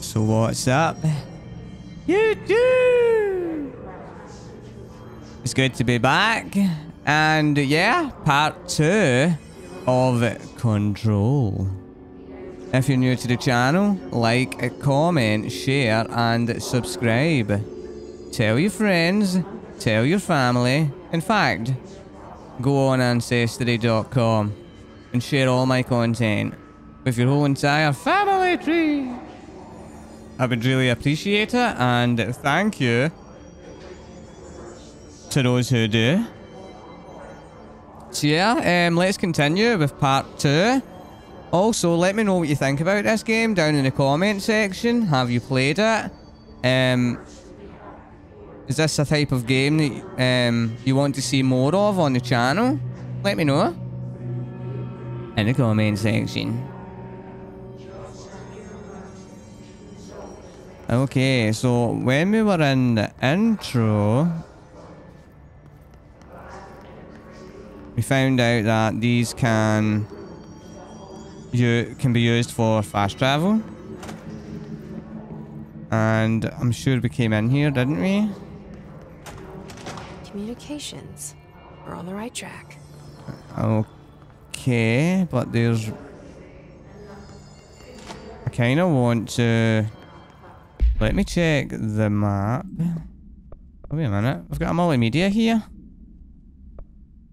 So what's up? YouTube! It's good to be back. And yeah, part 2 of Control. If you're new to the channel, like, comment, share and subscribe. Tell your friends, tell your family. In fact, go on Ancestry.com and share all my content with your whole entire family tree. I would really appreciate it, and thank you to those who do. So yeah, let's continue with part 2. Also, let me know what you think about this game down in the comment section. Have you played it? Is this a type of game that you want to see more of on the channel? Let me know in the comment section. Okay, so when we were in the intro, we found out that these can be used for fast travel. And I'm sure we came in here, didn't we? Communications. We're on the right track. Okay, but there's... I kind of want to... Let me check the map. Oh, wait a minute. We've got a multimedia here.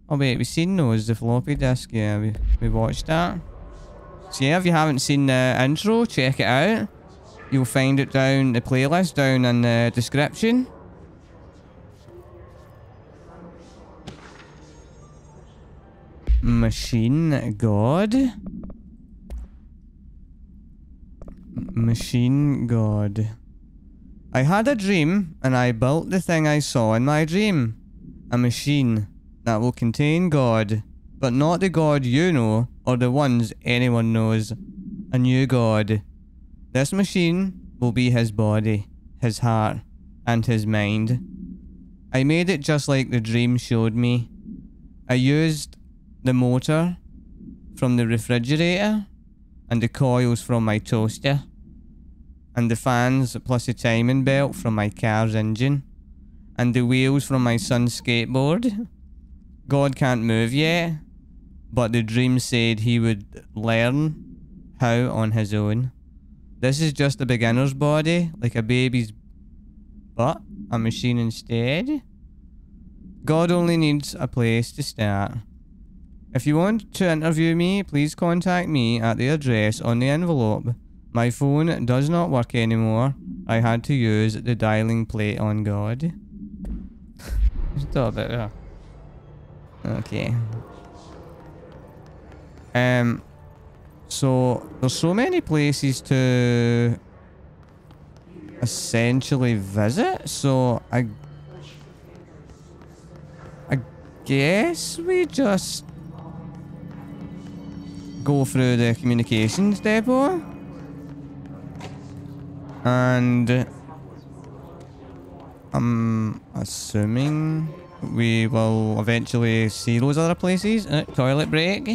Oh, wait, we've seen those, the floppy disk. Yeah, we watched that. So yeah, if you haven't seen the intro, check it out. You'll find it down the playlist down in the description. Machine God. Machine God. I had a dream and I built the thing I saw in my dream. A machine that will contain God, but not the God you know or the ones anyone knows. A new God. This machine will be his body, his heart, and his mind. I made it just like the dream showed me. I used the motor from the refrigerator and the coils from my toaster and the fans plus a timing belt from my car's engine and the wheels from my son's skateboard. God can't move yet, but the dream said he would learn how on his own. This is just a beginner's body, like a baby's butt, a machine instead. God only needs a place to start. If you want to interview me, please contact me at the address on the envelope. My phone does not work anymore. I had to use the dialing plate on God. Stop it there. Okay. So, there's so many places to essentially visit, so I guess we just go through the communications depot and I'm assuming we will eventually see those other places. Toilet break.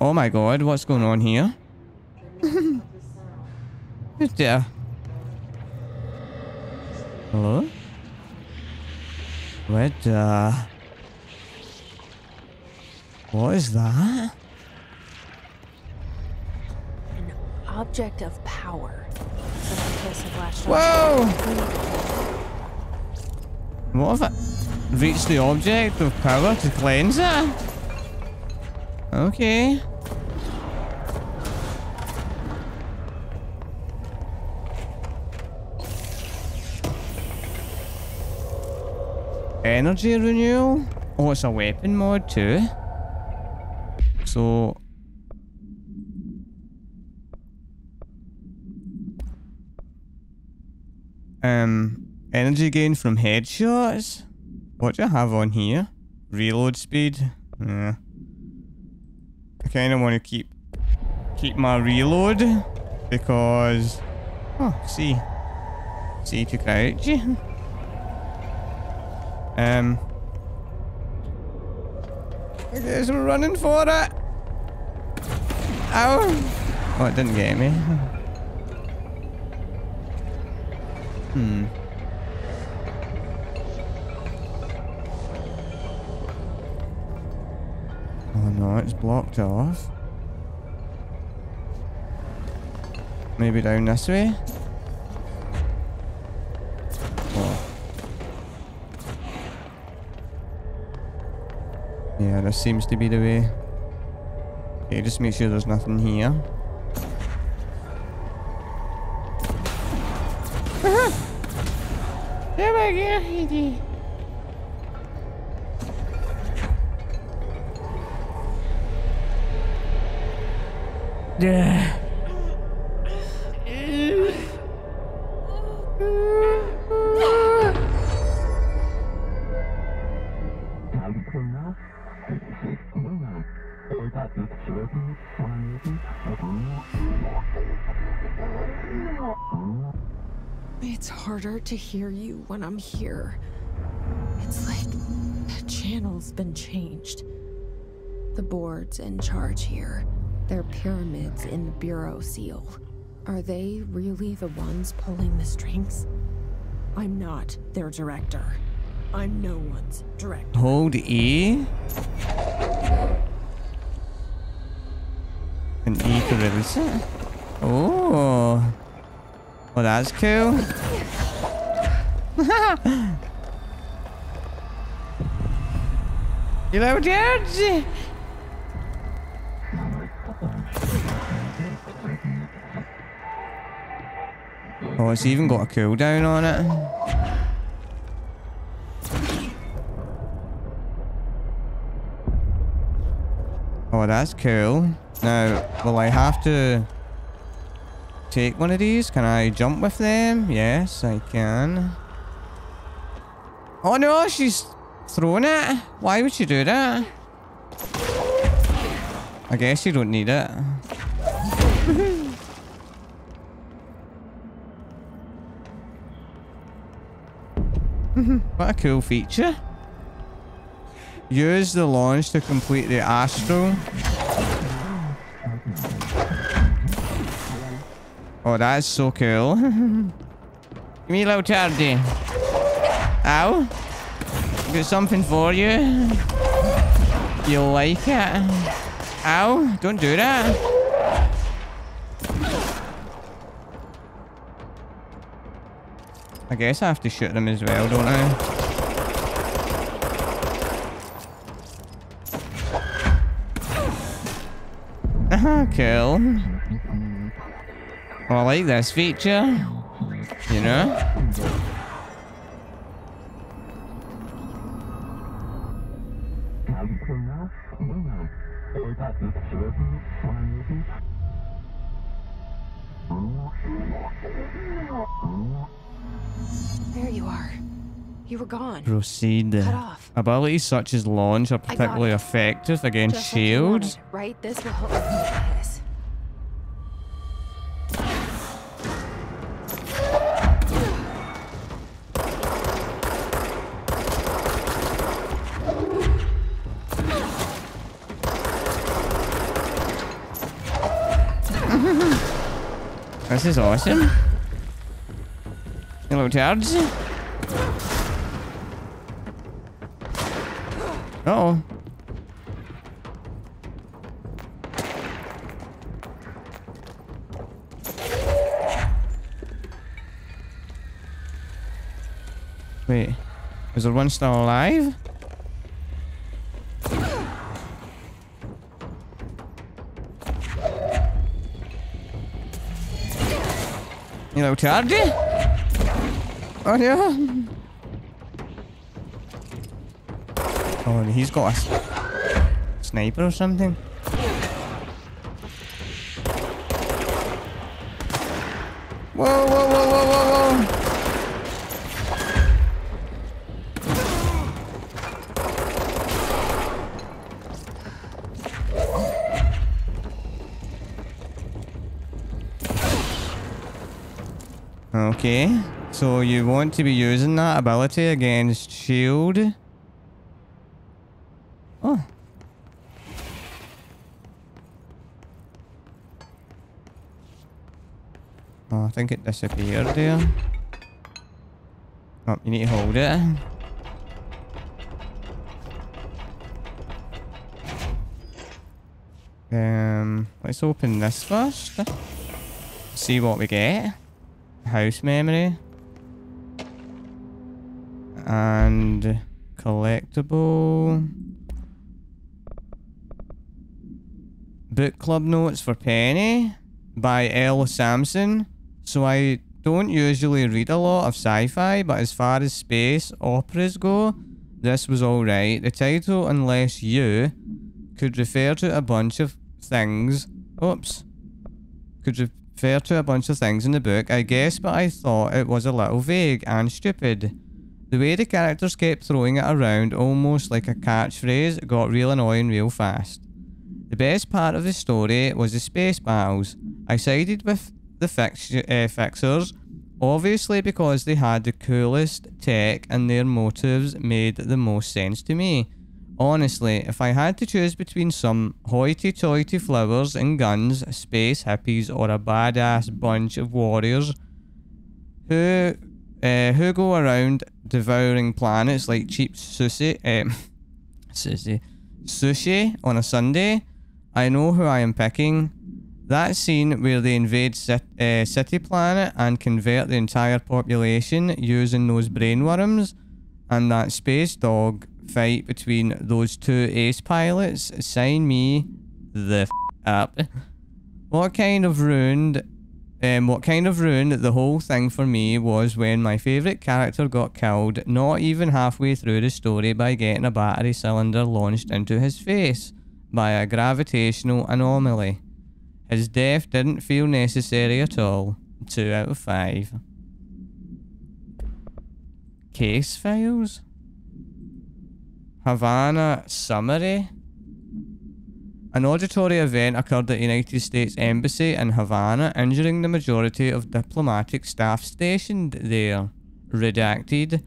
Oh my God, what's going on here? Who's there? Hello? What is that? An object of power. Whoa! What if I reach the object of power to cleanse it? Okay. Energy renewal? Oh, it's a weapon mod too. So... energy gain from headshots? What do I have on here? Reload speed? Yeah. I kind of want to keep my reload because... Oh, see. See to crouch. There's a running for that. Ow. Oh, it didn't get me. Hmm. Oh no, it's blocked off. Maybe down this way? Oh. Yeah, this seems to be the way. Okay, just make sure there's nothing here. There we go, Heidi. Yeah. It's harder to hear you when I'm here. It's like the channel's been changed. The board's in charge here. They're pyramids in the bureau seal. Are they really the ones pulling the strings? I'm not their director. I'm no one's director. Hold E? An E to release it. Oh. Well, that's cool. You know, dude. Oh, it's even got a cooldown on it. Oh, that's cool. Now, will I have to take one of these? Can I jump with them? Yes, I can. Oh no, she's throwing it. Why would she do that? I guess you don't need it. What a cool feature. Use the launch to complete the astral. Oh, that's so cool. Give me a little tardy. Ow. I've got something for you. You'll like it. Ow. Don't do that. I guess I have to shoot them as well, don't I? Aha, cool. Oh, I like this feature. You know? There you are. You were gone. Proceed. Cut off. Abilities such as launch are particularly effective against shields. Like right, this will help with this. This is awesome. Hello, Tards. Uh-oh. Wait, is there one still alive? Hello, Tardy. Oh yeah! Oh, and he's got a sniper or something. Whoa, whoa, whoa, whoa, whoa, whoa! Okay. So you want to be using that ability against shield. Oh. I think it disappeared there. Oh, you need to hold it. Let's open this first. See what we get. House memory. And collectible. Book club notes for Penny by L. Sampson. So I don't usually read a lot of sci-fi, but as far as space operas go, this was alright. The title, unless you, could refer to a bunch of things. Oops. Could refer to a bunch of things in the book, I guess, but I thought it was a little vague and stupid. The way the characters kept throwing it around, almost like a catchphrase, got real annoying real fast. The best part of the story was the space battles. I sided with the fixers, obviously because they had the coolest tech and their motives made the most sense to me. Honestly, if I had to choose between some hoity-toity flowers and guns, space hippies, or a badass bunch of warriors who go around devouring planets like cheap sushi on a Sunday, I know who I am picking. That scene where they invade City Planet and convert the entire population using those brainworms, and that space dog fight between those two ace pilots, sign me the f up. What kind of ruined the whole thing for me was when my favourite character got killed not even halfway through the story by getting a battery cylinder launched into his face by a gravitational anomaly. His death didn't feel necessary at all. 2 out of 5. Case files? Havana summary? An auditory event occurred at the United States Embassy in Havana, injuring the majority of diplomatic staff stationed there. Redacted.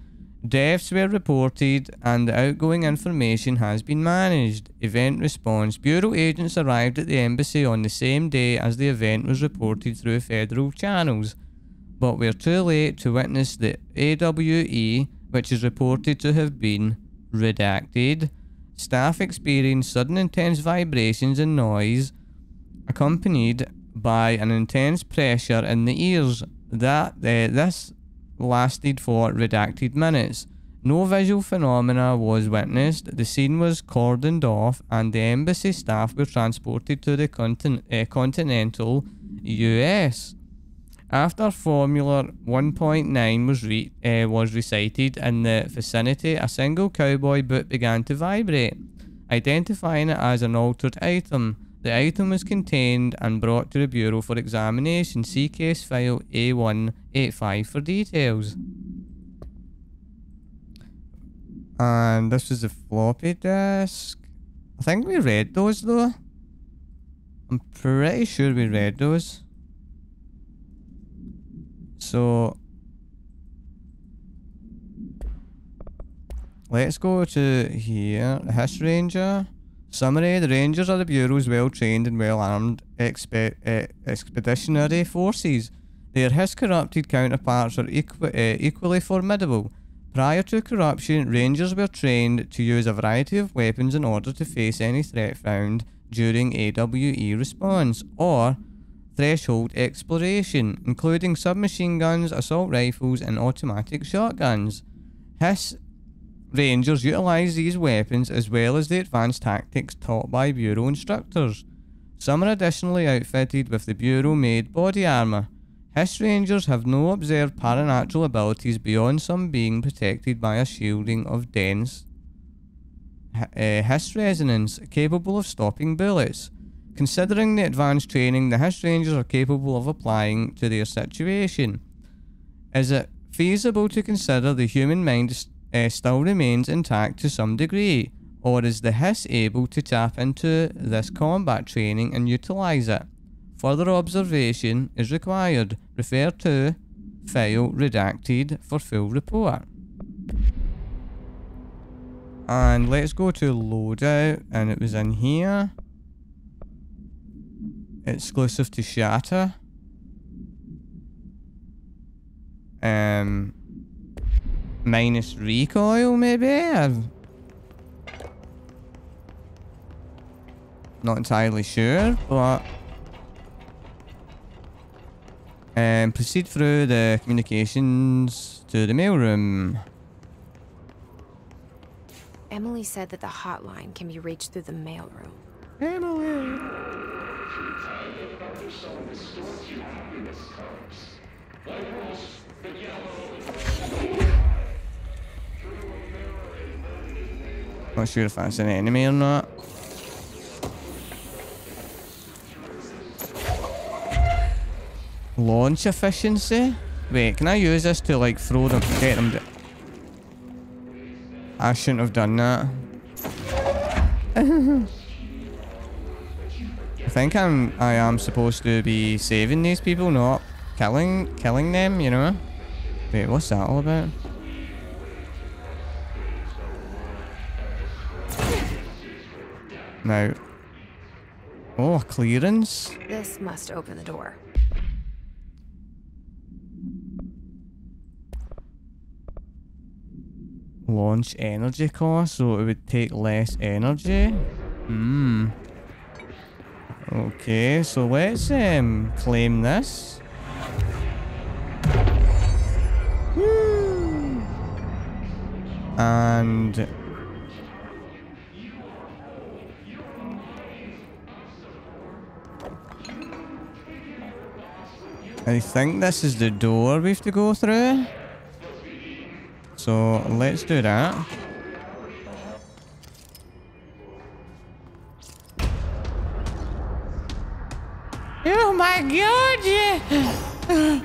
Deaths were reported and the outgoing information has been managed. Event response. Bureau agents arrived at the embassy on the same day as the event was reported through federal channels, but were too late to witness the AWE, which is reported to have been redacted. Staff experienced sudden intense vibrations and noise, accompanied by an intense pressure in the ears. This lasted for redacted minutes. No visual phenomena was witnessed. The scene was cordoned off, and the embassy staff were transported to the continental U.S. After Formula 1.9 was recited in the vicinity, a single cowboy boot began to vibrate, identifying it as an altered item. The item was contained and brought to the Bureau for examination. See case file A185 for details. And this is the floppy disk. I think we read those though. I'm pretty sure we read those. So let's go to here, the Hiss Ranger. Summary: the Rangers are the Bureau's well-trained and well-armed expeditionary forces. Their Hiss-corrupted counterparts are equally formidable. Prior to corruption, Rangers were trained to use a variety of weapons in order to face any threat found during AWE response or threshold exploration, including submachine guns, assault rifles, and automatic shotguns. Hiss Rangers utilize these weapons as well as the advanced tactics taught by Bureau instructors. Some are additionally outfitted with the Bureau-made body armor. Hiss Rangers have no observed paranatural abilities beyond some being protected by a shielding of dense Hiss resonance capable of stopping bullets. Considering the advanced training the Hiss Rangers are capable of applying to their situation, is it feasible to consider the human mind still remains intact to some degree, or is the Hiss able to tap into this combat training and utilize it? Further observation is required. Refer to file redacted for full report. And let's go to loadout, and it was in here. Exclusive to Shatter. minus recoil, maybe? I'm not entirely sure, but... proceed through the communications to the mailroom. Emily said that the hotline can be reached through the mailroom. Emily! Not sure if that's an enemy or not. Launch efficiency? Wait, can I use this to like throw them, get them down? I shouldn't have done that. I think I am supposed to be saving these people, not killing them, you know? Wait, what's that all about? No. Oh, clearance. This must open the door. Launch energy cost, so it would take less energy. Okay, so let's claim this. Woo! And I think this is the door we have to go through. So let's do that. Oh my god! Yeah.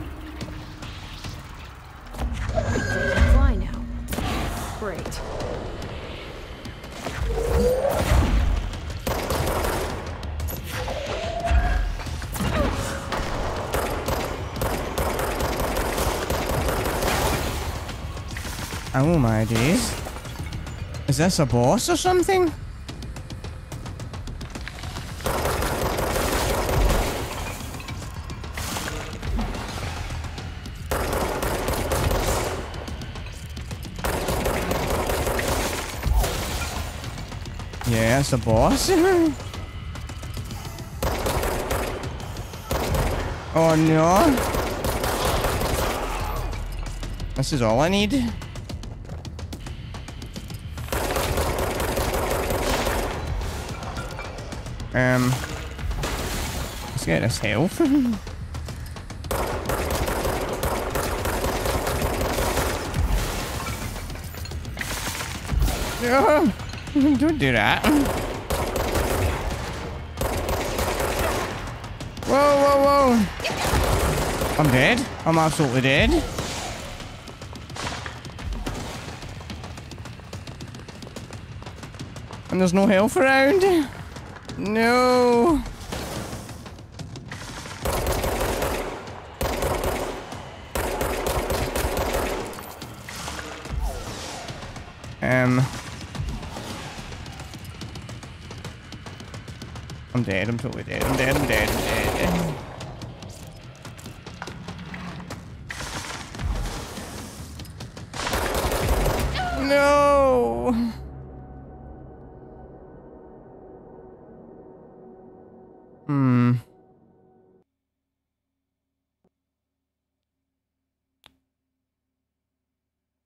Fly now. Great. Oh my days. Is this a boss or something? Yeah, it's a boss. Oh no. This is all I need. Let's get us health. Oh, don't do that. Whoa, whoa, whoa. I'm dead. I'm absolutely dead. And there's no health around. No. I'm dead. I'm totally dead. I'm dead. I'm dead. I'm dead. No.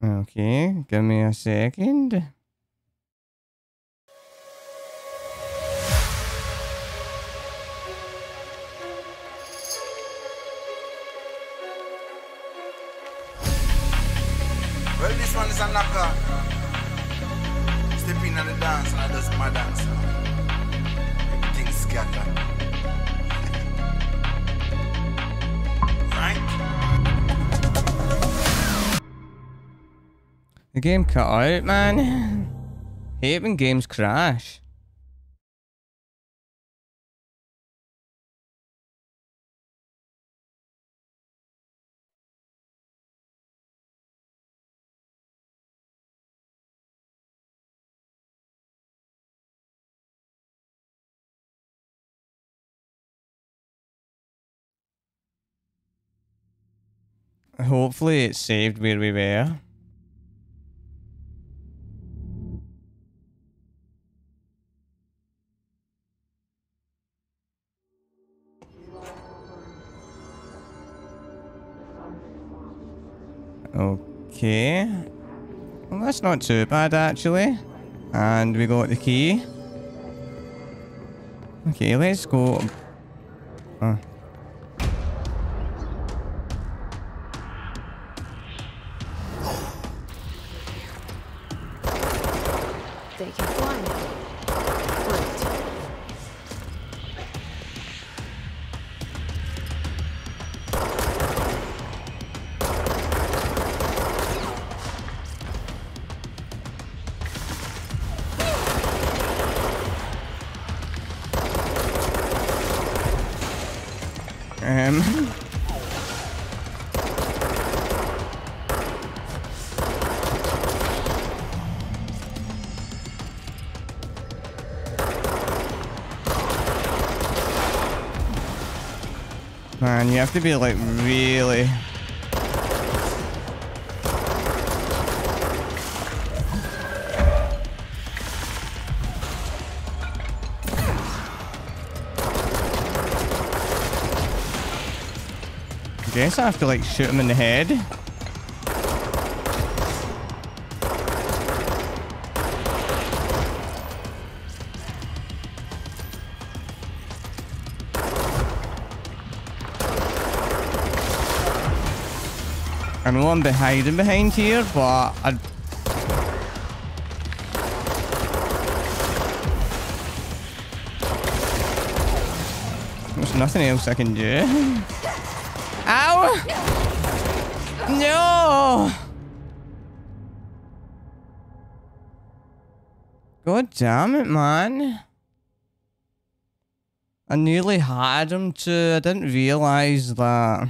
Okay, give me a second. Well, this one is a knocker. Step in on the dance and I does my dance. Everything's scattered. The game cut out, man. Hate when games crash. Hopefully it saved where we were. Okay. Well, that's not too bad, actually. And we got the key. Okay, let's go. They can fly now. Great. Man, you have to be like really... I guess I have to like shoot him in the head. I know I'm hiding behind here, but I... There's nothing else I can do. Ow! No! God damn it, man. I nearly had him too. I didn't realize that.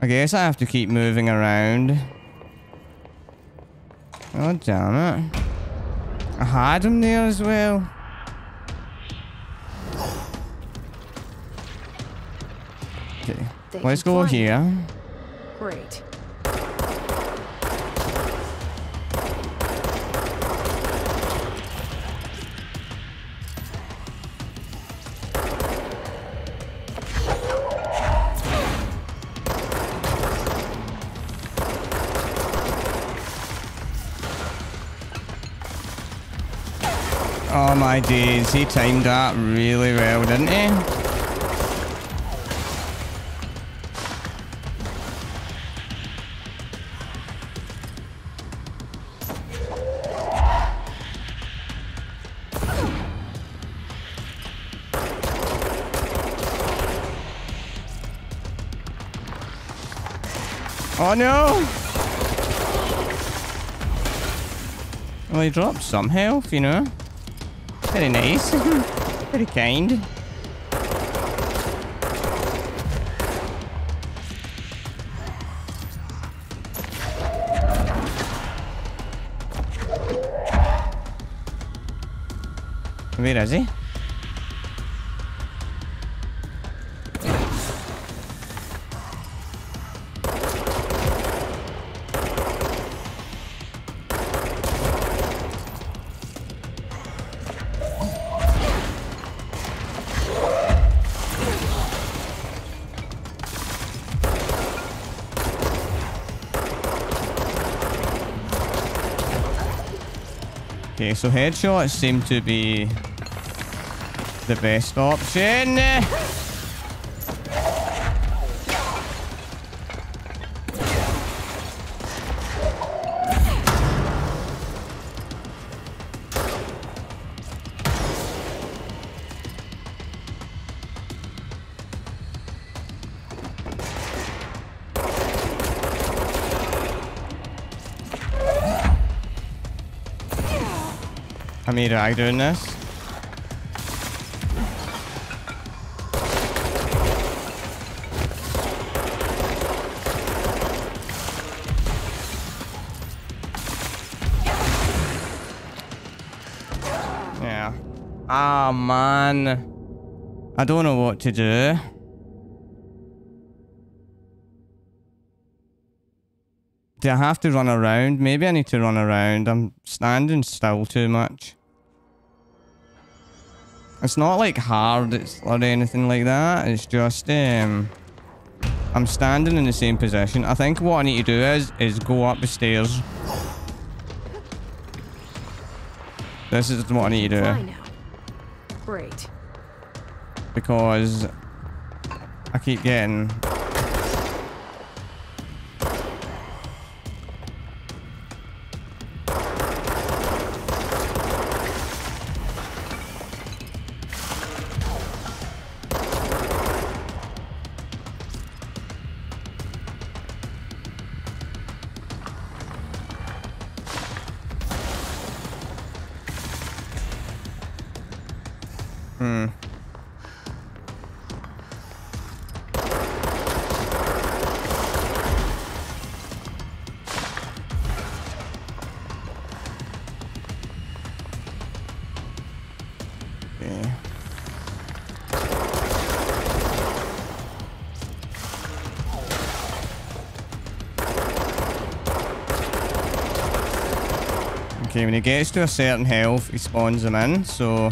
I guess I have to keep moving around. Oh, damn it. I had him there as well. Okay, let's go here. Great. Oh my days, he timed that really well, didn't he? Oh no! Well, he dropped some health, you know? Very nice. Very kind. Where is he? Okay, so headshots seem to be the best option. I made a rag doing this. Yeah. Ah, man. I don't know what to do. Do I have to run around? Maybe I need to run around. I'm standing still too much. It's not like hard or anything like that. It's just I'm standing in the same position. I think what I need to do is go up the stairs. This is what I need to do. I know. Great. Because I keep getting... Okay, when he gets to a certain health, he spawns them in, so...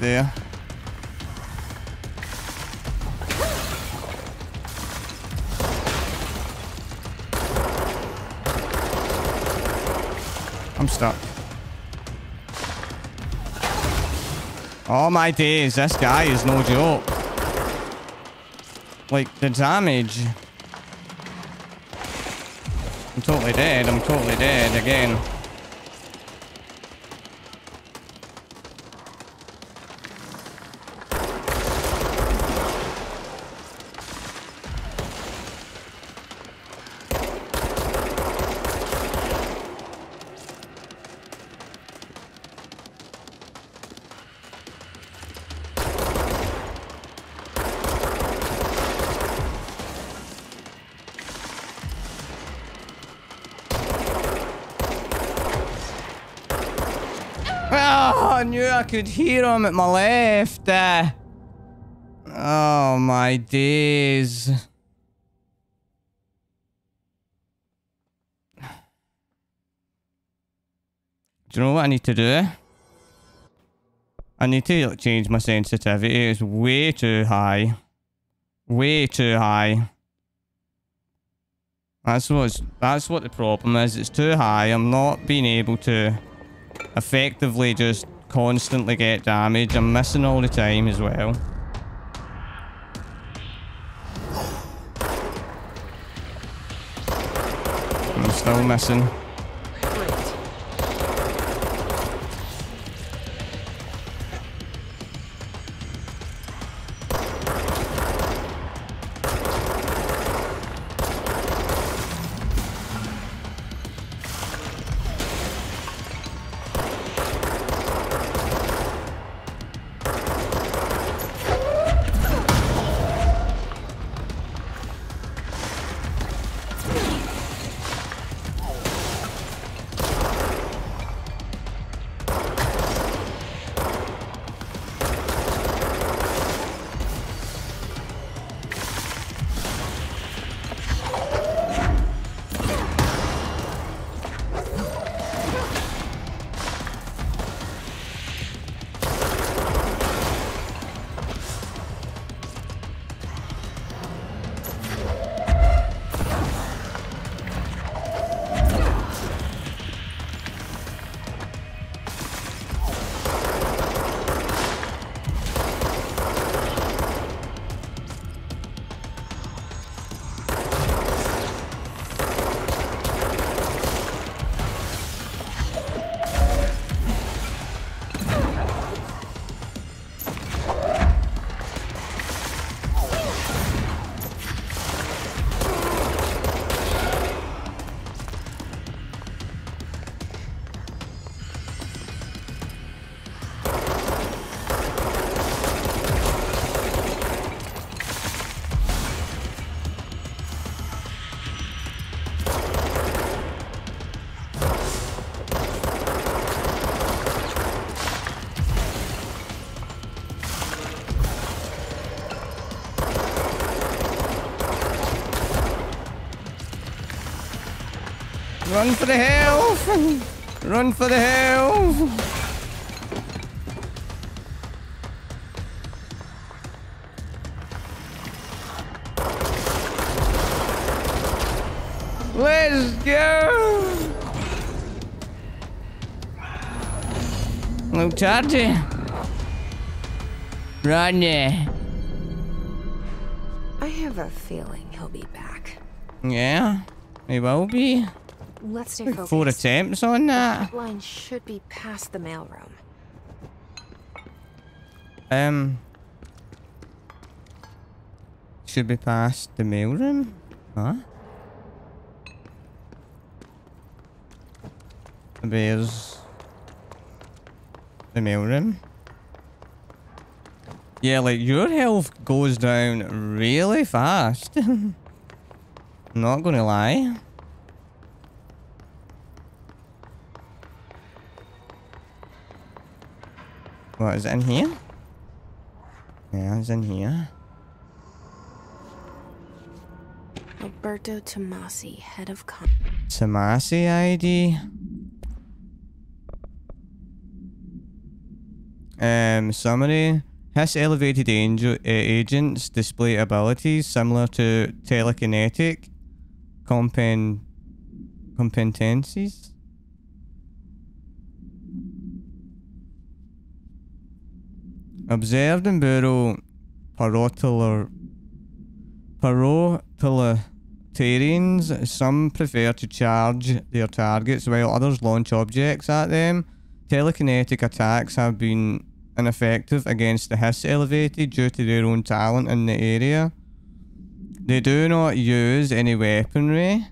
there. I'm stuck. Oh my days, this guy is no joke. Like, the damage. I'm totally dead again. I could hear him at my left. Oh my days. Do you know what I need to do? I need to change my sensitivity. It's way too high. Way too high. That's what the problem is. It's too high. I'm not being able to effectively just constantly get damage. I'm missing all the time as well. I'm still missing. Run for the hills! Run for the hills! Let's go! Mutate! Rodney! I have a feeling he'll be back. Yeah, he will be. Let's take 4 attempts on that. The line should be past the mailroom. Should be past the mailroom? Huh? There's the mailroom. Yeah, like your health goes down really fast. I'm not gonna lie. What is it in here? Yeah, it's in here. Alberto Tommasi, head of Tommasi ID. Summary. Hiss elevated angel agents display abilities similar to telekinetic competencies. Observed in Bureau Parotalitarians. Some prefer to charge their targets while others launch objects at them. Telekinetic attacks have been ineffective against the Hiss elevated due to their own talent in the area. They do not use any weaponry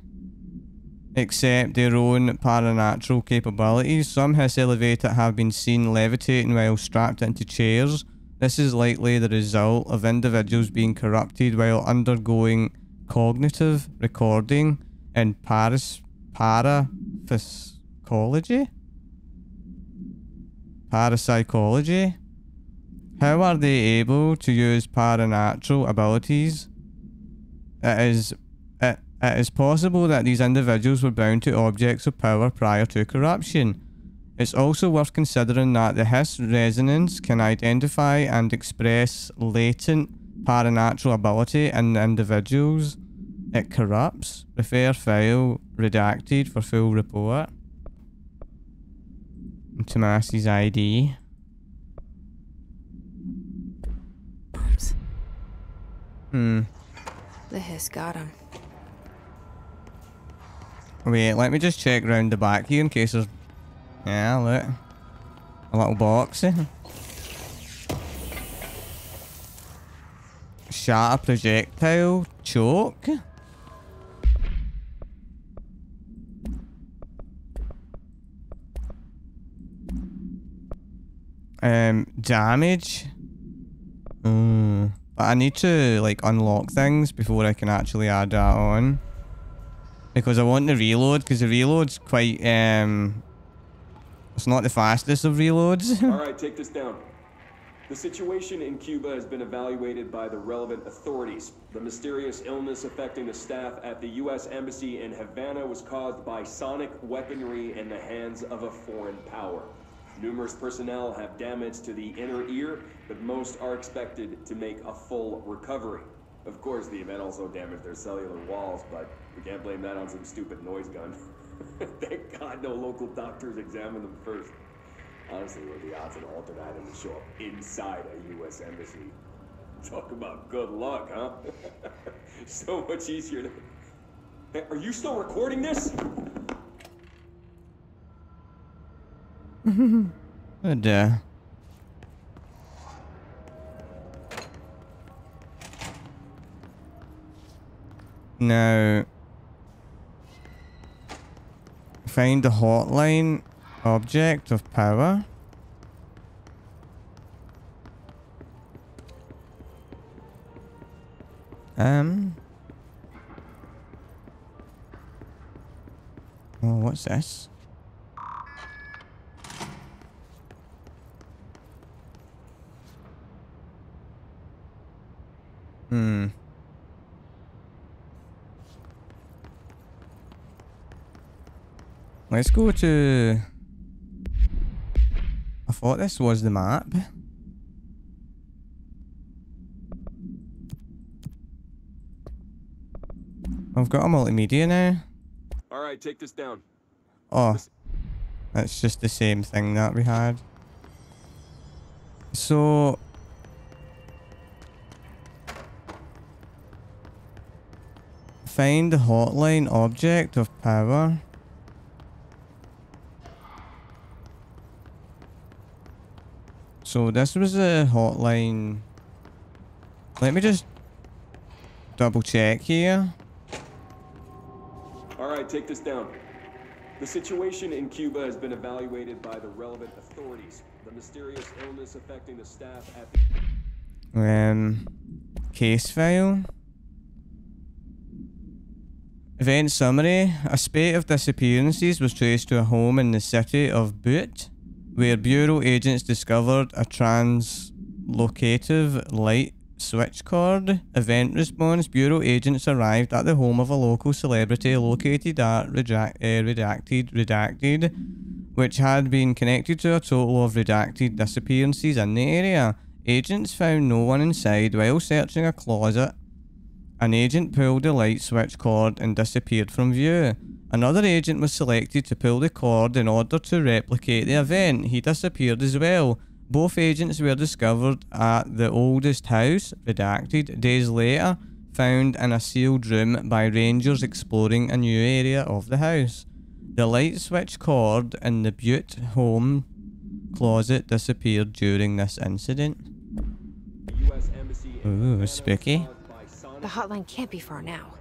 except their own paranatural capabilities. Some Hiss elevated have been seen levitating while strapped into chairs. This is likely the result of individuals being corrupted while undergoing cognitive recording in parapsychology. Parapsychology? How are they able to use paranatural abilities? It is possible that these individuals were bound to objects of power prior to corruption. It's also worth considering that the Hiss resonance can identify and express latent paranatural ability in the individuals it corrupts. Refer file redacted for full report. Tommasi's ID. Oops. The Hiss got him. Wait, let me just check round the back here in case there's... Yeah, look. A little box. Shatter projectile. Choke. Damage. But I need to like unlock things before I can actually add that on, because I want to reload, because the reload's quite it's not the fastest of reloads. All right, take this down. The situation in Cuba has been evaluated by the relevant authorities. The mysterious illness affecting the staff at the U.S. Embassy in Havana was caused by sonic weaponry in the hands of a foreign power. Numerous personnel have damage to the inner ear, but most are expected to make a full recovery. Of course, the event also damaged their cellular walls, but we can't blame that on some stupid noise gun. Thank God no local doctors examined them first. Honestly, what are the odds an altered item would show up inside a U.S. embassy? Talk about good luck, huh? So much easier to... Hey, are you still recording this? Good. Now find the hotline object of power. Oh, what's this? Let's go to... I thought this was the map. I've got a multimedia now. Alright, take this down. Oh. That's just the same thing that we had. So... find the hotline object of power. So this was the hotline. Let me just double check here. Alright, take this down. The situation in Cuba has been evaluated by the relevant authorities. The mysterious illness affecting the staff at the... Case file. Event summary. A spate of disappearances was traced to a home in the city of Butte, where Bureau agents discovered a translocative light switch cord. Event response. Bureau agents arrived at the home of a local celebrity located at Redacted, which had been connected to a total of redacted disappearances in the area. Agents found no one inside. While searching a closet, an agent pulled the light switch cord and disappeared from view. Another agent was selected to pull the cord in order to replicate the event. He disappeared as well. Both agents were discovered at the oldest house, redacted, days later, found in a sealed room by rangers exploring a new area of the house. The light switch cord in the Butte home closet disappeared during this incident. Ooh, spooky. The hotline can't be far now.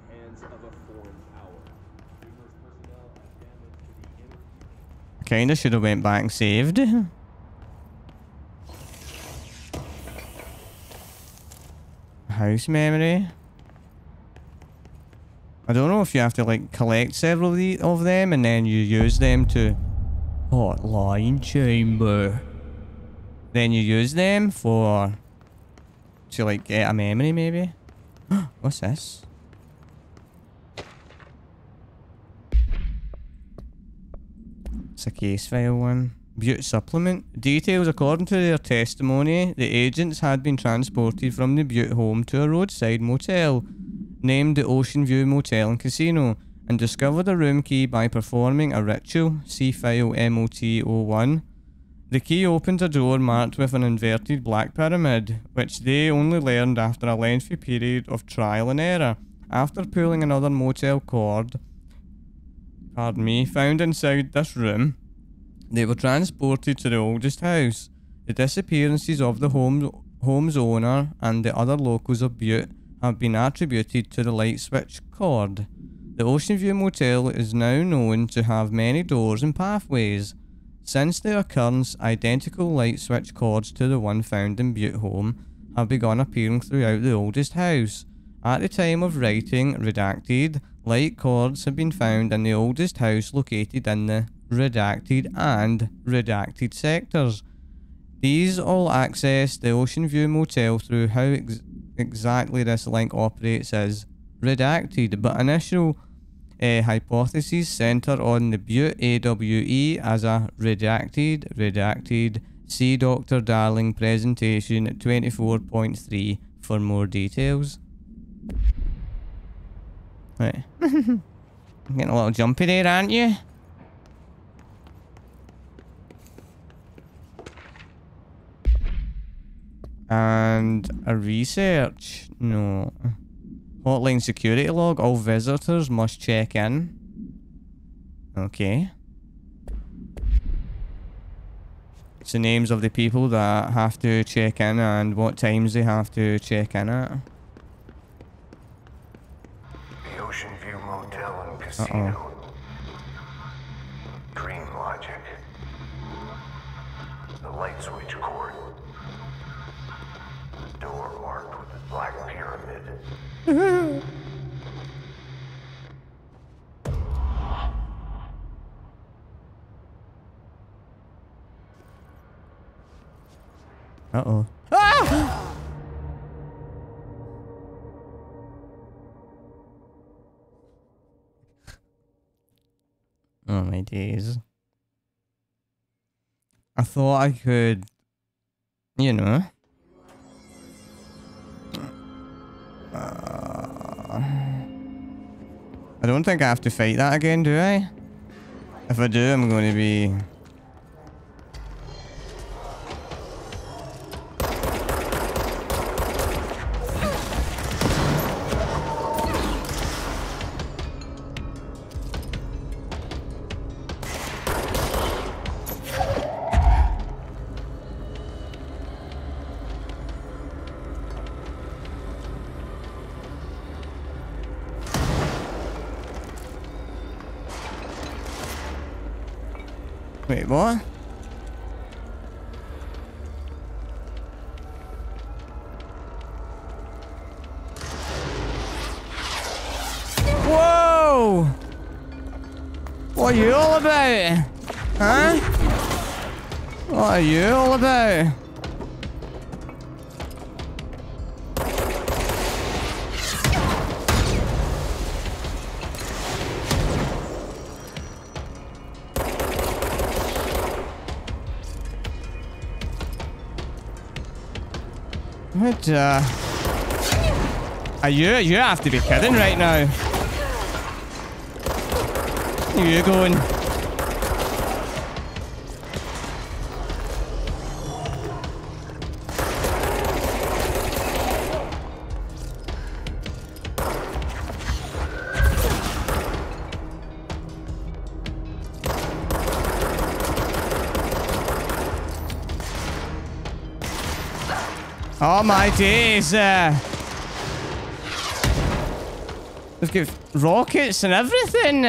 I kinda should have went back and saved. House memory. I don't know if you have to like collect several of them and then you use them to... hotline chamber. Then you use them for... to like get a memory maybe. What's this? It's a case file one. Butte supplement. Details. According to their testimony, the agents had been transported from the Butte home to a roadside motel named the Ocean View Motel and Casino and discovered a room key by performing a ritual. See file MOT01. The key opened a door marked with an inverted black pyramid, which they only learned after a lengthy period of trial and error. After pulling another motel cord, found inside this room, they were transported to the oldest house. The disappearances of the home's owner and the other locals of Butte have been attributed to the light switch cord. The Ocean View Motel is now known to have many doors and pathways. Since their occurrence, identical light switch cords to the one found in Butte Home have begun appearing throughout the oldest house. At the time of writing, redacted, light cords have been found in the oldest house located in the redacted and redacted sectors. These all access the Ocean View Motel through how exactly this link operates is redacted, but initial hypotheses center on the Butte AWE as a redacted. See Dr. Darling presentation 24.3 for more details. Right. Getting a little jumpy there, aren't you? And a research? No. Hotline security log. All visitors must check in. Okay. It's the names of the people that have to check in and what times they have to check in at. The Ocean View Motel and Casino. Dream logic. The light switch cord. Door marked with a black pyramid. Uh-oh. Ah! Oh my dear. Jeez. I thought I could, you know. I don't think I have to fight that again, do I? If I do, I'm going to be... Wait, what? Whoa! What are you all about? Huh? What are you all about? What? Are you? You have to be kidding right now. Where are you going? Oh my days! They've got rockets and everything!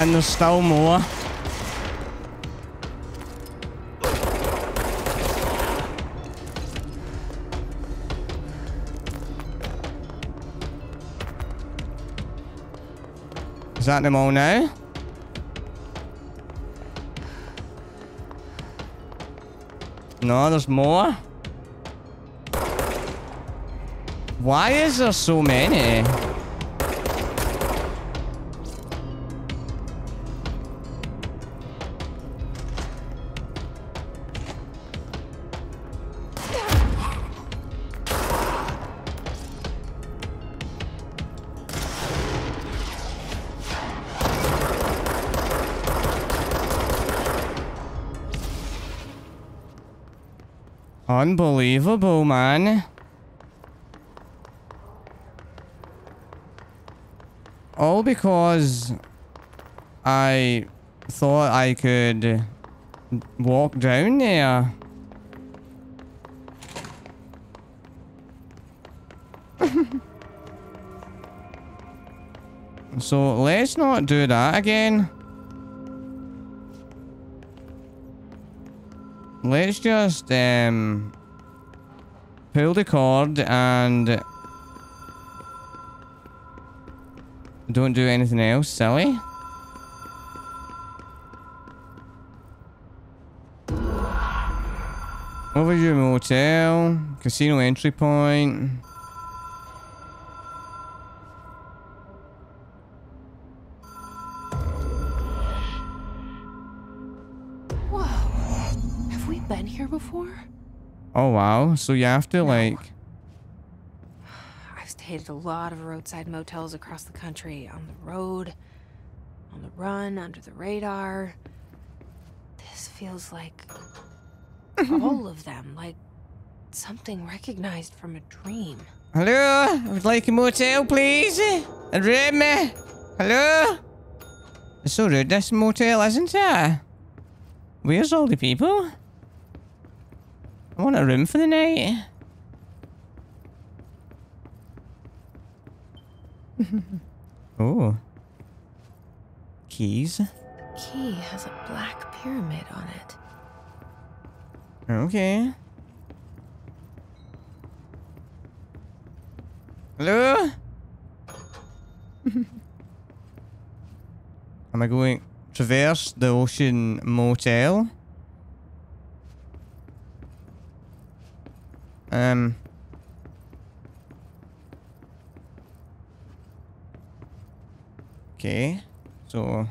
And there's still more. Is that them all now? No, there's more. Why is there so many? Unbelievable, man. All because I thought I could walk down there. So let's not do that again. Let's just, pull the cord and... don't do anything else, silly. Overview motel, casino entry point. Oh wow, so you have to like... I've stayed at a lot of roadside motels across the country. On the road, on the run, under the radar. This feels like... all of them, like... something recognized from a dream. Hello? I would like a motel, please. And room. Hello? It's so rude, this motel, isn't it? Where's all the people? I want a room for the night. Oh. Keys. The key has a black pyramid on it. Okay. Hello? Am I going to traverse the Ocean Motel? Okay, so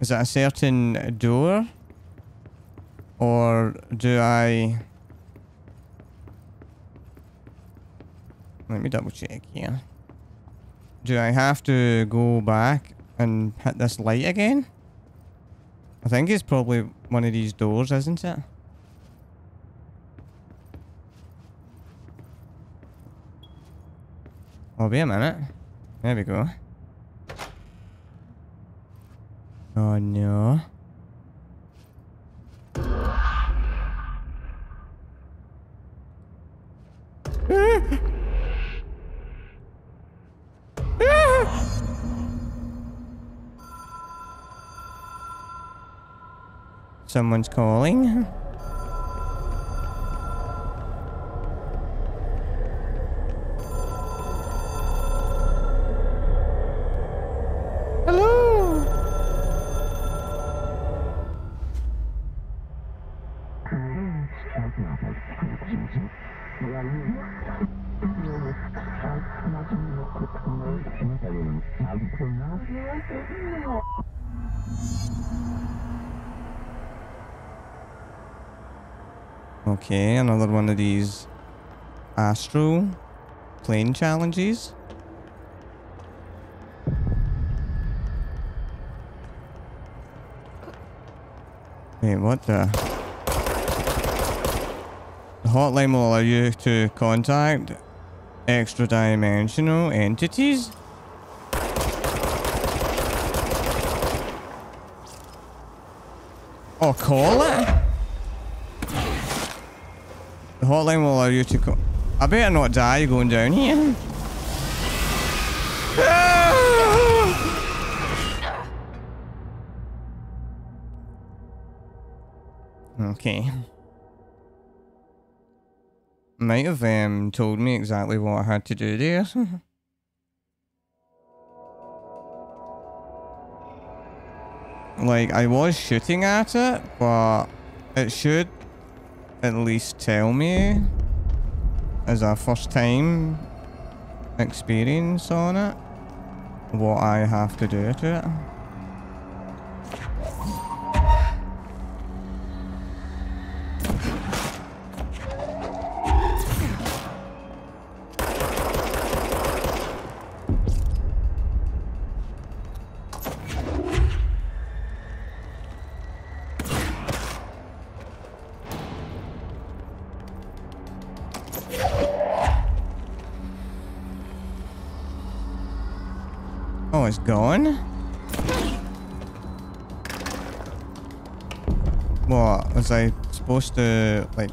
is that a certain door, or do I? Let me double check here. Do I have to go back and hit this light again? I think it's probably one of these doors, isn't it? Oh, wait a minute. There we go. Oh no. Someone's calling. Hello. Okay, another one of these astral plane challenges. Wait, what the? The hotline will allow you to contact extra-dimensional entities. Or call it? The hotline will allow you to call. I better not die going down here. Okay. Might have told me exactly what I had to do there. Like, I was shooting at it, but it should at least tell me as a first time experience on it what I have to do to it. Is gone. What was I supposed to like?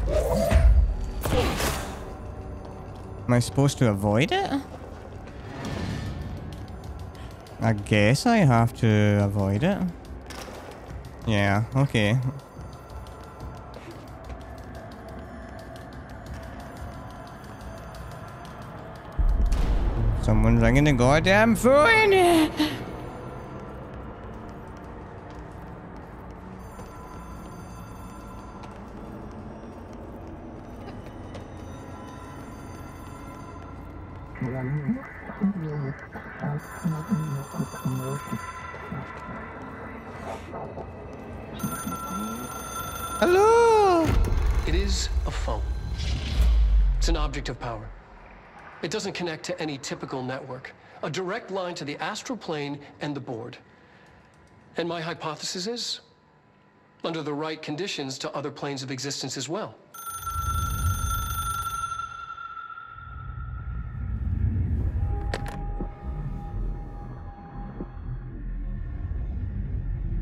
Am I supposed to avoid it? I guess I have to avoid it. Yeah, okay. Someone's ringing the goddamn phone! Hello! It is a phone. It's an object of power. It doesn't connect to any typical network. A direct line to the astral plane and the board. And my hypothesis is, under the right conditions, to other planes of existence as well.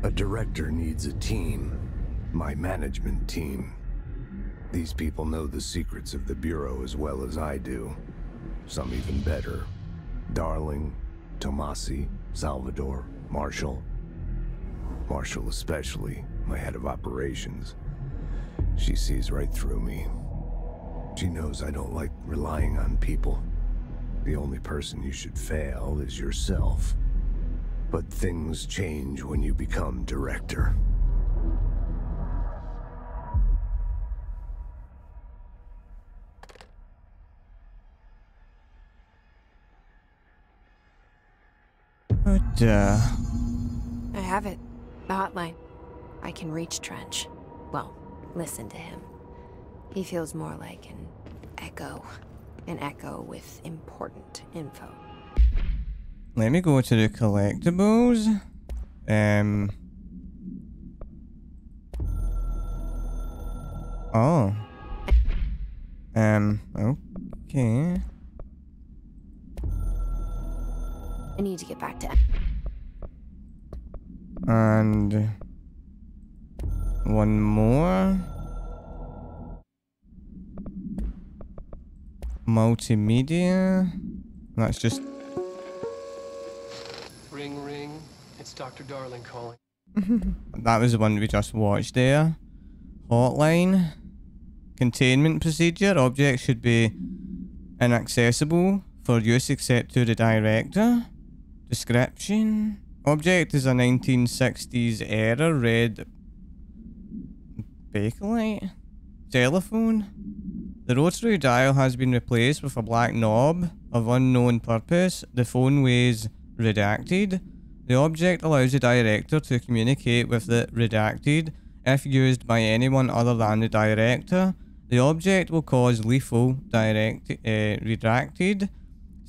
A director needs a team. My management team. These people know the secrets of the Bureau as well as I do. Some even better. Darling, Tommasi, Salvador, Marshall. Marshall especially, my head of operations. She sees right through me. She knows I don't like relying on people. the only person you should fail is yourself. But things change when you become director. I have it. The hotline. I can reach Trench. Well, listen to him. He feels more like an echo. An echo with important info. Let me go to the collectibles. Oh. Okay. I need to get back to... And... one more. Multimedia. That's just... Ring, ring. It's Dr. Darling calling. That was the one we just watched there. Hotline. Containment procedure. Objects should be inaccessible for use except to the director. Description. Object is a 1960s era red Bakelite telephone. The rotary dial has been replaced with a black knob of unknown purpose. The phone weighs redacted. The object allows the director to communicate with the redacted. If used by anyone other than the director, the object will cause lethal redacted.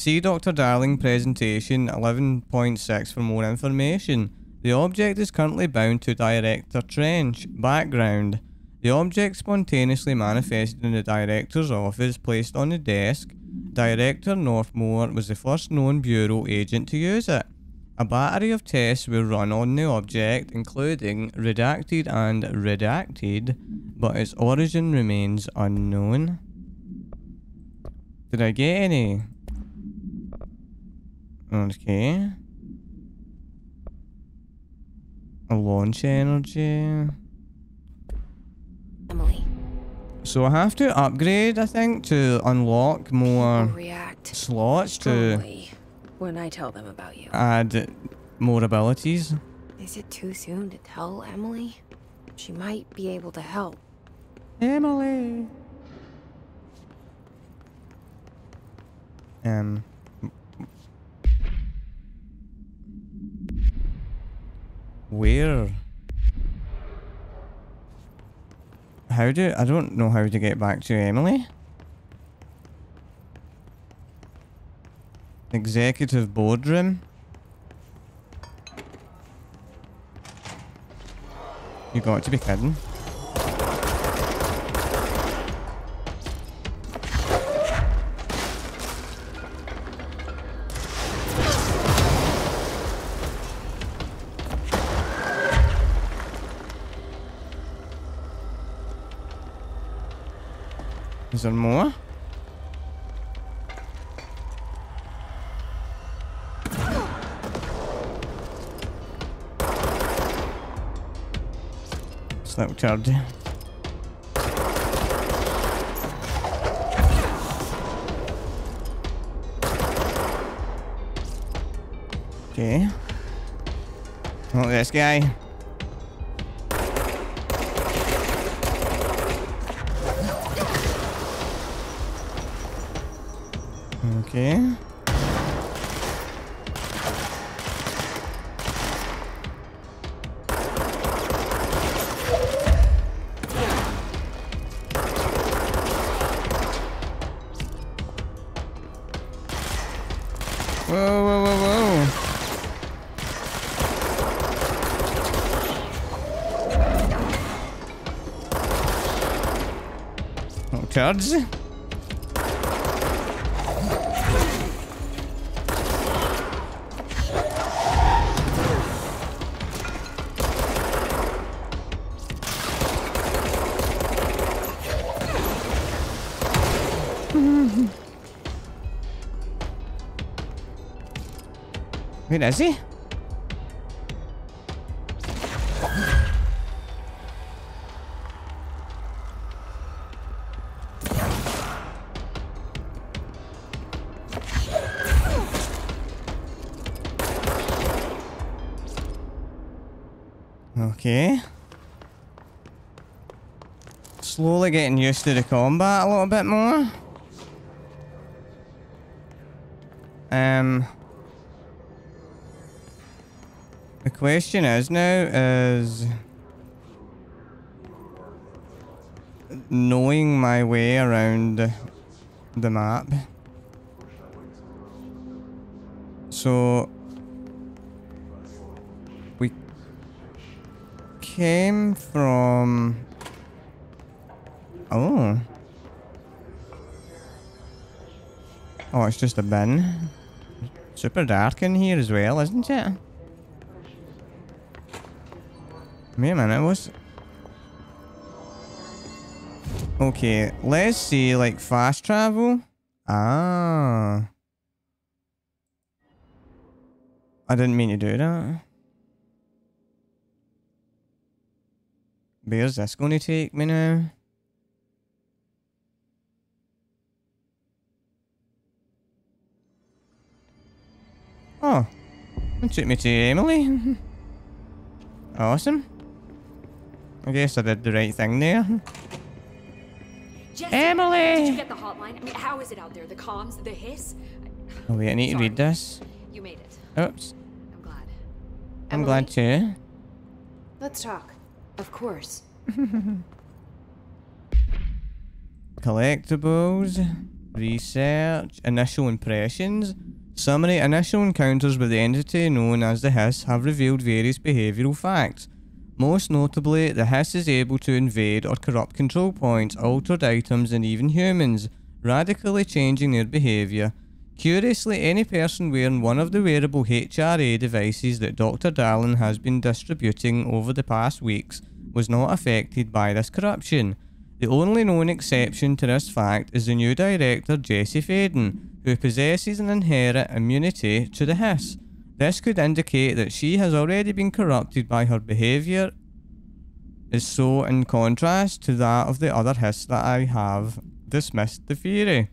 See Dr. Darling presentation 11.6 for more information. The object is currently bound to Director Trench. Background. The object spontaneously manifested in the director's office, placed on the desk. Director Northmore was the first known bureau agent to use it. A battery of tests were run on the object, including redacted and redacted, but its origin remains unknown. Did I get any? Okay. A launch energy. Emily. So I have to upgrade, I think, to unlock more slots to when I tell them about you. Add more abilities. Is it too soon to tell Emily? She might be able to help. Emily. Where? I don't know how to get back to Emily. Executive boardroom. You got to be kidding. Is there more? Slow charge. Okay. Oh, this guy. Okay. Whoa. Charge. Where is he? Okay. Slowly getting used to the combat a little bit more. The question is now is knowing my way around the map. So we came from... Oh. Oh, it's just a bin. Super dark in here as well, isn't it? Wait a minute, what's... Okay, let's see, like, fast travel. Ah. I didn't mean to do that. Where's this going to take me now? Oh, it took me to Emily. Awesome. I guess I did the right thing there. Jessie, Emily! Did you get the hotline? I mean, how is it out there? The comms? The hiss? Oh wait, I need to read this. You made it. Oops. I'm glad. I'm glad too. Let's talk. Of course. Collectibles. Research. Initial impressions. Summary. Initial encounters with the entity known as the Hiss have revealed various behavioural facts. Most notably, the Hiss is able to invade or corrupt control points, altered items and even humans, radically changing their behaviour. Curiously, any person wearing one of the wearable HRA devices that Dr. Darling has been distributing over the past weeks was not affected by this corruption. The only known exception to this fact is the new director, Jessie Faden, who possesses an inherent immunity to the Hiss. This could indicate that she has already been corrupted by her behaviour, is so in contrast to that of the other Hiss that I have dismissed the theory.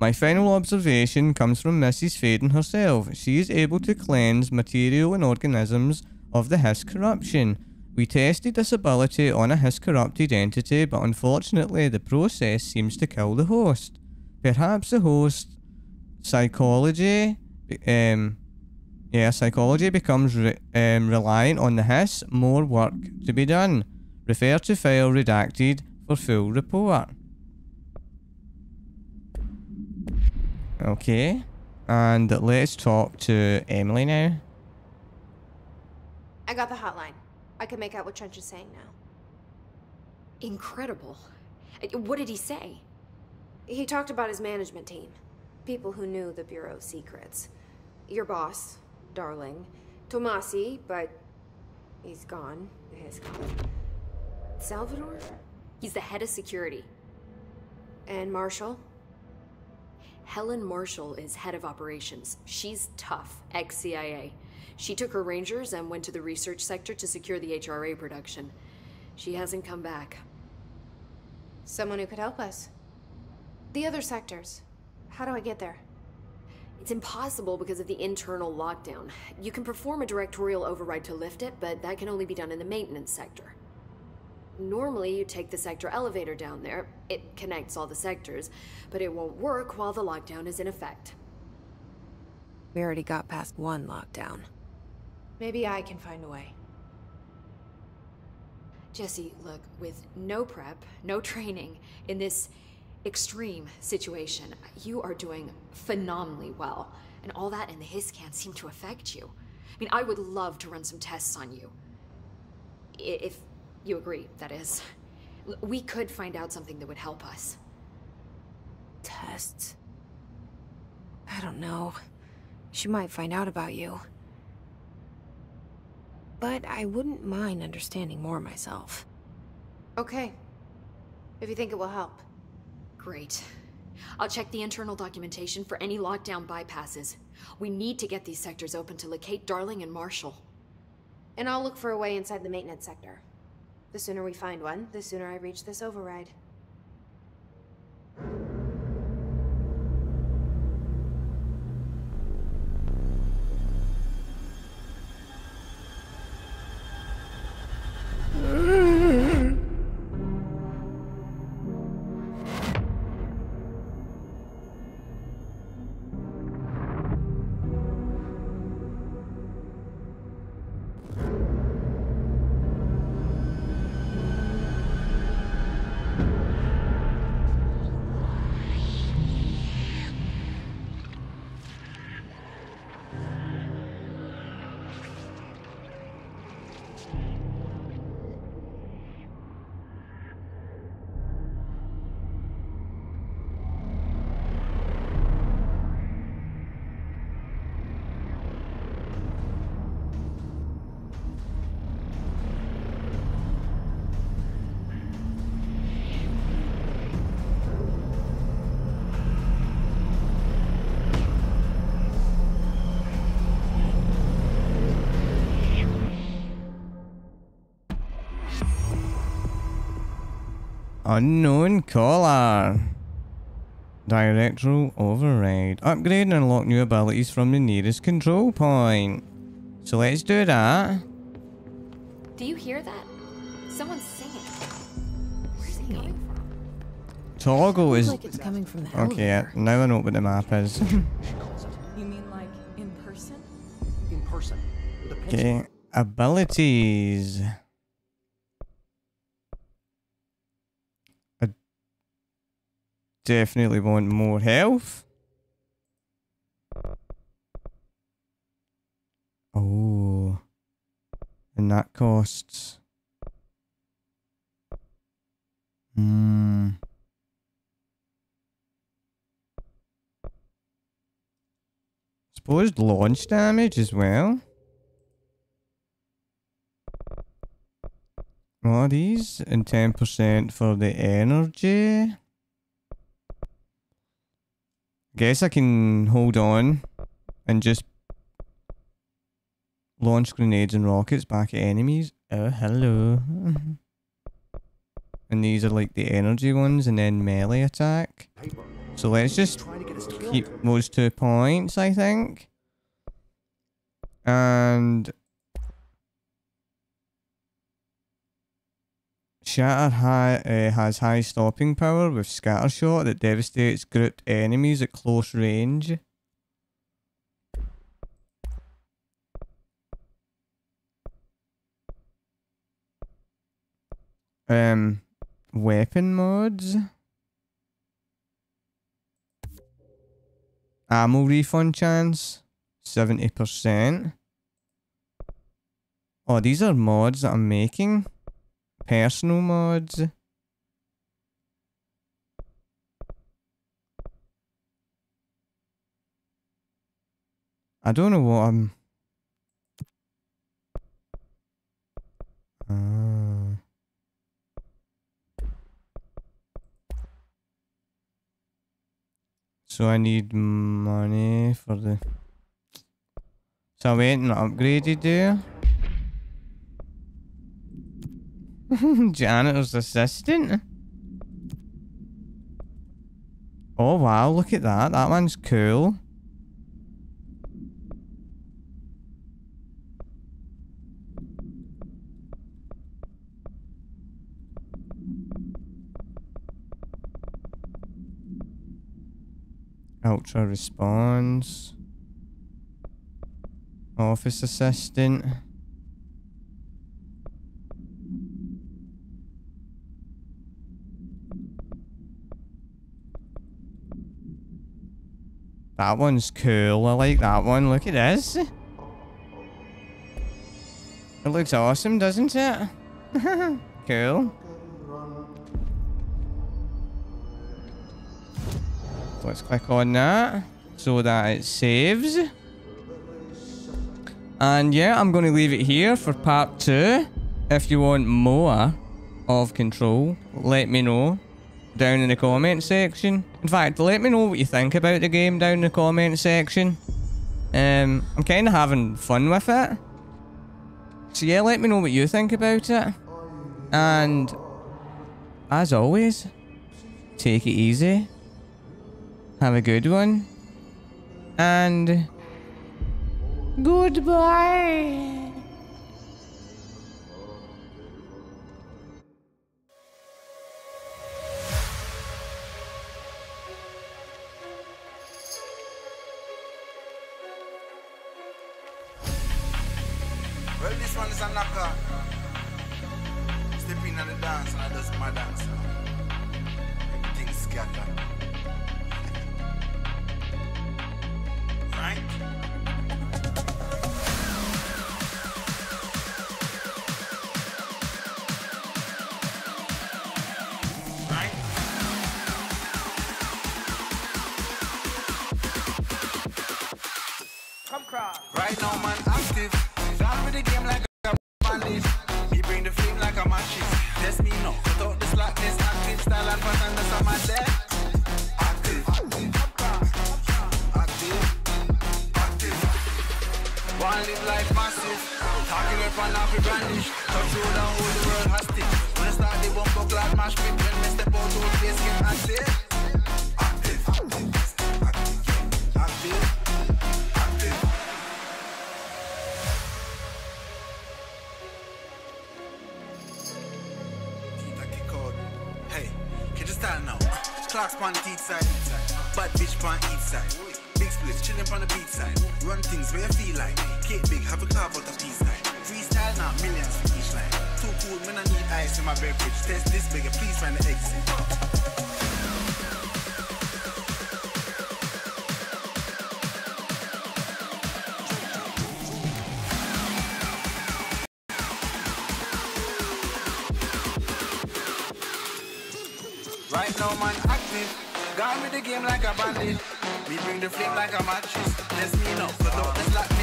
My final observation comes from Mrs. Faden herself. She is able to cleanse material and organisms of the Hiss corruption. We tested this ability on a Hiss corrupted entity, but unfortunately the process seems to kill the host. Perhaps the host psychology, psychology becomes reliant on the Hiss. More work to be done. Refer to file redacted for full report. Okay, and let's talk to Emily now. I got the hotline. I can make out what Trench is saying now. Incredible. What did he say? He talked about his management team. People who knew the Bureau's secrets. Your boss, Darling. Tommasi, but he's gone. He's gone. Salvador? He's the head of security. And Marshall? Helen Marshall is head of operations. She's tough, ex-CIA. She took her Rangers and went to the research sector to secure the HRA production. She hasn't come back. Someone who could help us. The other sectors. How do I get there? It's impossible because of the internal lockdown. You can perform a directorial override to lift it, but that can only be done in the maintenance sector. Normally, you take the sector elevator down there. It connects all the sectors, but it won't work while the lockdown is in effect. We already got past one lockdown. Maybe I can find a way. Jessie, look, with no prep, no training, in this extreme situation, you are doing phenomenally well, and all that in the Hiss can't seem to affect you. I mean, I would love to run some tests on you. If you agree, that is. We could find out something that would help us. Tests? I don't know. She might find out about you. But I wouldn't mind understanding more myself. Okay. If you think it will help. Great. I'll check the internal documentation for any lockdown bypasses. We need to get these sectors open to locate Darling and Marshall. And I'll look for a way inside the maintenance sector. The sooner we find one, the sooner I reach this override. Unknown caller. Directoral override. Upgrade and unlock new abilities from the nearest control point. So let's do that. Do you hear that? Someone's singing. Where's it coming from? Toggle is... like it's coming from the elevator. Okay, now I know what the map is. You mean like in person? In person. Okay, abilities. I definitely want more health. Oh, and that costs. Supposed launch damage as well. All these and 10% for the energy. Guess I can hold on and just launch grenades and rockets back at enemies. Oh, hello. And these are like the energy ones and then melee attack. So let's just keep those 2 points, I think. And... Shatter has high stopping power with scattershot that devastates grouped enemies at close range. Weapon mods. Ammo refund chance, 70%. Oh, these are mods that I'm making. Personal mods. I don't know what I'm... So I need money for the... So I went and upgraded there. Janitor's assistant. Oh wow, look at that. That one's cool. Ultra response. Office assistant. That one's cool. I like that one. Look at this. It looks awesome, doesn't it? Cool. So let's click on that so that it saves. And yeah, I'm going to leave it here for part 2. If you want more of Control, let me know down in the comment section. In fact, let me know what you think about the game down in the comment section. I'm kind of having fun with it. So yeah, let me know what you think about it. And as always, take it easy. Have a good one. And goodbye. Well, this one is a knocker. Step in on the dance and I does my dance. Everything's scattered. Right? Right? Come cross. Right now, man, active. Down with the game like a bandage. Me bring the flame like a matches. That's me now. Cut out the slackness. Active style and pattern. That's how my set. Active. Active. Active. One live life massive. Talking weapon off a brandish. Touch road and hold the world hostage. When I start the bumbo clad mash pit, when I step out to place, get active. Active, active, active, active, active. Keep that kick out. Hey, get the style now. Clocks on the teeth side, bad bitch on each side. Big splits, chillin' on the beat side. Run things where you feel like. Cake big, have a carve out a piece like. Freestyle now, millions for each line. Too cool, man, I need ice in my beverage. Test this bigger, please find the exit. Right now, man, active. Gone with the game like a bandit. Me bring the flame like a mattress. Let's meet up, but don't let's lock.